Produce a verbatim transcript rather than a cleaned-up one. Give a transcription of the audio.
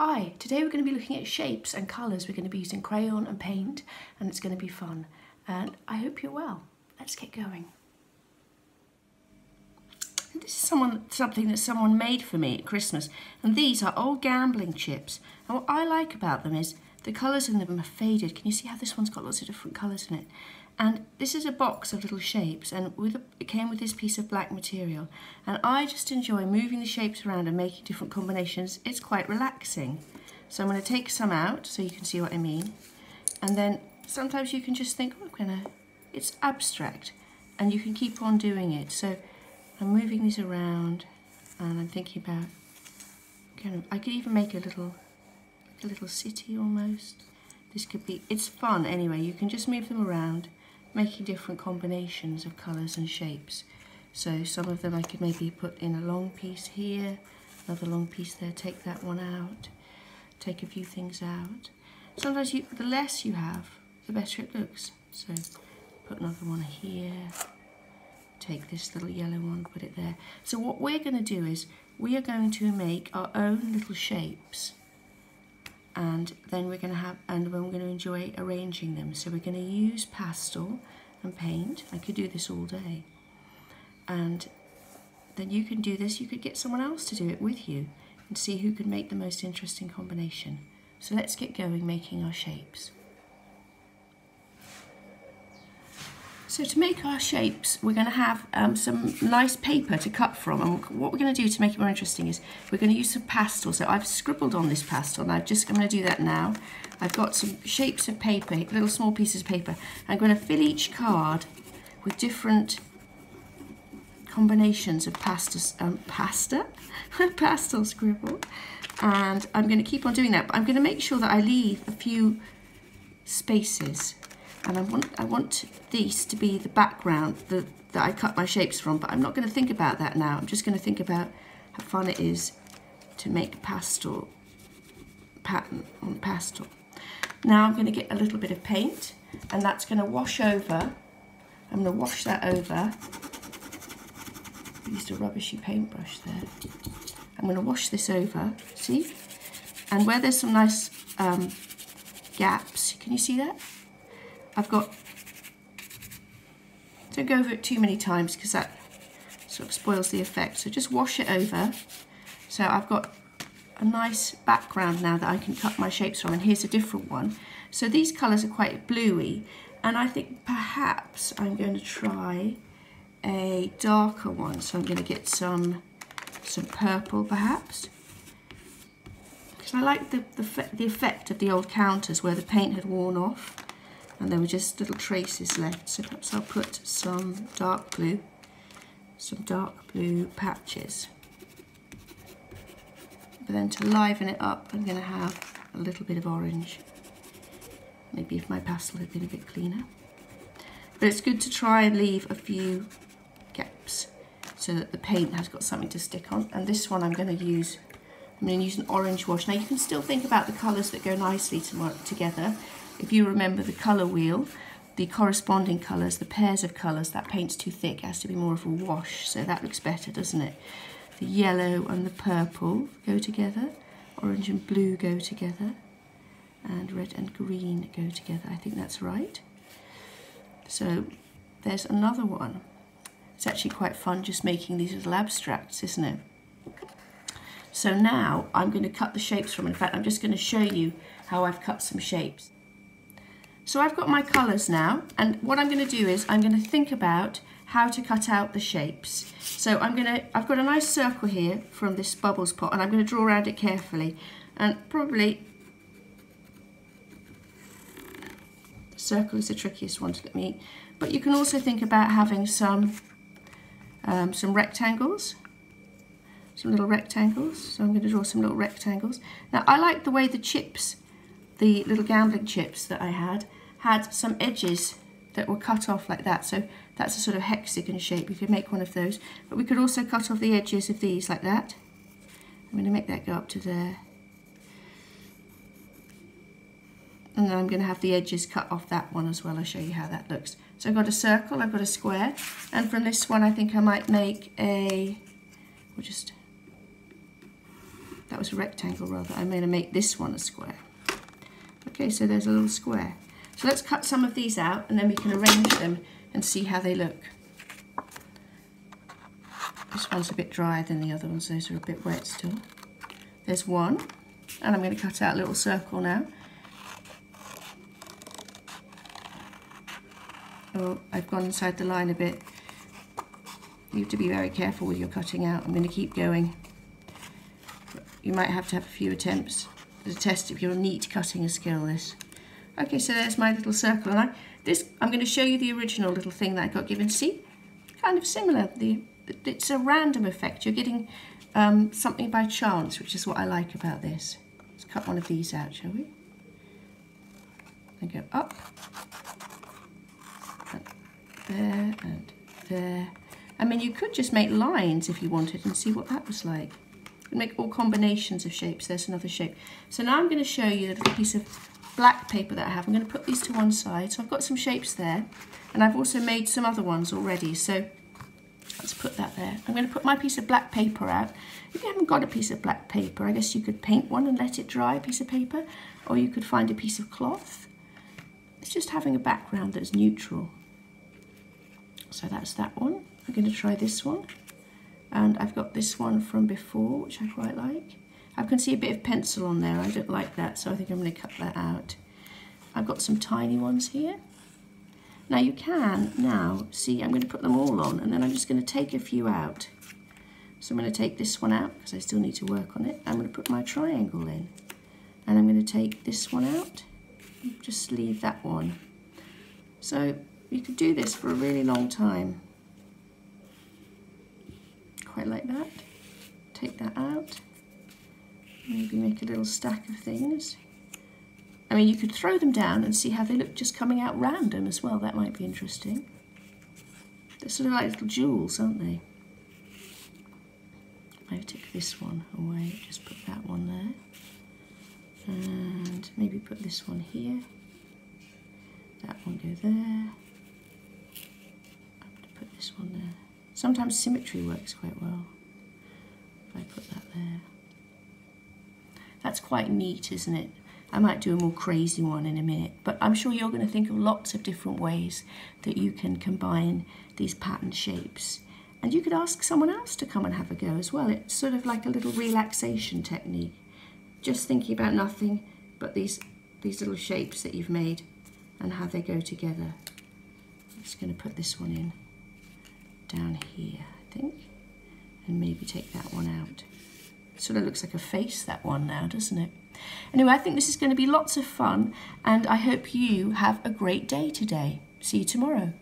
Hi, today we're going to be looking at shapes and colours. We're going to be using crayon and paint, and it's going to be fun. And I hope you're well. Let's get going. And this is someone, something that someone made for me at Christmas, and these are old gambling chips. And what I like about them is the colours in them are faded. Can you see how this one's got lots of different colours in it? And this is a box of little shapes, and with a, it came with this piece of black material. And I just enjoy moving the shapes around and making different combinations. It's quite relaxing. So I'm going to take some out so you can see what I mean. And then sometimes you can just think, oh, I'm gonna, it's abstract, and you can keep on doing it. So I'm moving these around, and I'm thinking about, kind of, I could even make a little, like a little city almost. This could be, it's fun anyway. You can just move them around, making different combinations of colours and shapes. So some of them I could maybe put in a long piece here, another long piece there, take that one out, take a few things out. Sometimes you, the less you have, the better it looks. So put another one here, take this little yellow one, put it there. So what we're going to do is we are going to make our own little shapes, and then we're going to have, and we're going to enjoy arranging them. So we're going to use pastel and paint. I could do this all day. And then you can do this, you could get someone else to do it with you and see who can make the most interesting combination. So let's get going making our shapes. So to make our shapes, we're going to have um, some nice paper to cut from, and what we're going to do to make it more interesting is we're going to use some pastel. So I've scribbled on this pastel, and I've just, I'm going to do that now. I've got some shapes of paper, little small pieces of paper. I'm going to fill each card with different combinations of pastas, um, pasta, pastel scribble, and I'm going to keep on doing that, but I'm going to make sure that I leave a few spaces. And I want, I want these to be the background that, that I cut my shapes from, but I'm not going to think about that now. I'm just going to think about how fun it is to make pastel pattern on pastel. Now I'm going to get a little bit of paint, and that's going to wash over. I'm going to wash that over. I used a rubbishy paintbrush there. I'm going to wash this over, see? And where there's some nice um, gaps, can you see that? I've got, don't go over it too many times because that sort of spoils the effect, so just wash it over. So I've got a nice background now that I can cut my shapes from, and here's a different one. So these colours are quite bluey, and I think perhaps I'm going to try a darker one. So I'm going to get some, some purple perhaps. Because I like the, the, the effect of the old counters where the paint had worn off, and there were just little traces left. So perhaps I'll put some dark blue, some dark blue patches. But then to liven it up, I'm going to have a little bit of orange. Maybe if my pastel had been a bit cleaner. But it's good to try and leave a few gaps so that the paint has got something to stick on. And this one I'm going to use, I'm going to use an orange wash. Now you can still think about the colours that go nicely together. If you remember the colour wheel, the corresponding colours, the pairs of colours, that paint's too thick, has to be more of a wash, so that looks better, doesn't it? The yellow and the purple go together, orange and blue go together, and red and green go together. I think that's right. So there's another one. It's actually quite fun just making these little abstracts, isn't it? So now I'm going to cut the shapes from, in fact I'm just going to show you how I've cut some shapes. So I've got my colours now, and what I'm going to do is I'm going to think about how to cut out the shapes. So I'm going to, I've got a nice circle here from this bubbles pot, and I'm going to draw around it carefully, and probably the circle is the trickiest one to get me, but you can also think about having some um, some rectangles, some little rectangles. So I'm going to draw some little rectangles. Now I like the way the chips, the little gambling chips that I had, had some edges that were cut off like that, so that's a sort of hexagon shape. You could make one of those, but we could also cut off the edges of these like that. I'm going to make that go up to there, and then I'm going to have the edges cut off that one as well. I'll show you how that looks. So I've got a circle, I've got a square, and from this one I think I might make a, we'll just, that was a rectangle rather, I'm going to make this one a square. Okay, so there's a little square. So let's cut some of these out and then we can arrange them and see how they look. This one's a bit drier than the other ones, those are a bit wet still. There's one, and I'm going to cut out a little circle now. Oh, I've gone inside the line a bit. You have to be very careful with your cutting out. I'm going to keep going. You might have to have a few attempts. There's a test if you're neat cutting a skill, this. Okay, so there's my little circle, and I, this, I'm going to show you the original little thing that I got given. See, kind of similar. The, it's a random effect. You're getting um, something by chance, which is what I like about this. Let's cut one of these out, shall we? And go up, and there, and there. I mean, you could just make lines if you wanted and see what that was like. You can make all combinations of shapes. There's another shape. So now I'm going to show you the little piece of black paper that I have. I'm going to put these to one side. So I've got some shapes there, and I've also made some other ones already. So let's put that there. I'm going to put my piece of black paper out. If you haven't got a piece of black paper, I guess you could paint one and let it dry, a piece of paper, or you could find a piece of cloth. It's just having a background that's neutral. So that's that one. I'm going to try this one, and I've got this one from before, which I quite like. I can see a bit of pencil on there. I don't like that, so I think I'm going to cut that out. I've got some tiny ones here. Now you can now see I'm going to put them all on, and then I'm just going to take a few out. So I'm going to take this one out because I still need to work on it. I'm going to put my triangle in, and I'm going to take this one out. Just leave that one. So you could do this for a really long time. Quite like that. Take that out. Maybe make a little stack of things. I mean, you could throw them down and see how they look just coming out random as well. That might be interesting. They're sort of like little jewels, aren't they? I'll take this one away, just put that one there. And maybe put this one here. That one go there. I'm going to put this one there. Sometimes symmetry works quite well. If I put that there. That's quite neat, isn't it? I might do a more crazy one in a minute, but I'm sure you're going to think of lots of different ways that you can combine these pattern shapes. And you could ask someone else to come and have a go as well. It's sort of like a little relaxation technique. Just thinking about nothing but these, these little shapes that you've made and how they go together. I'm just going to put this one in down here, I think, and maybe take that one out. Sort of looks like a face, that one now, doesn't it? Anyway, I think this is going to be lots of fun, and I hope you have a great day today. See you tomorrow.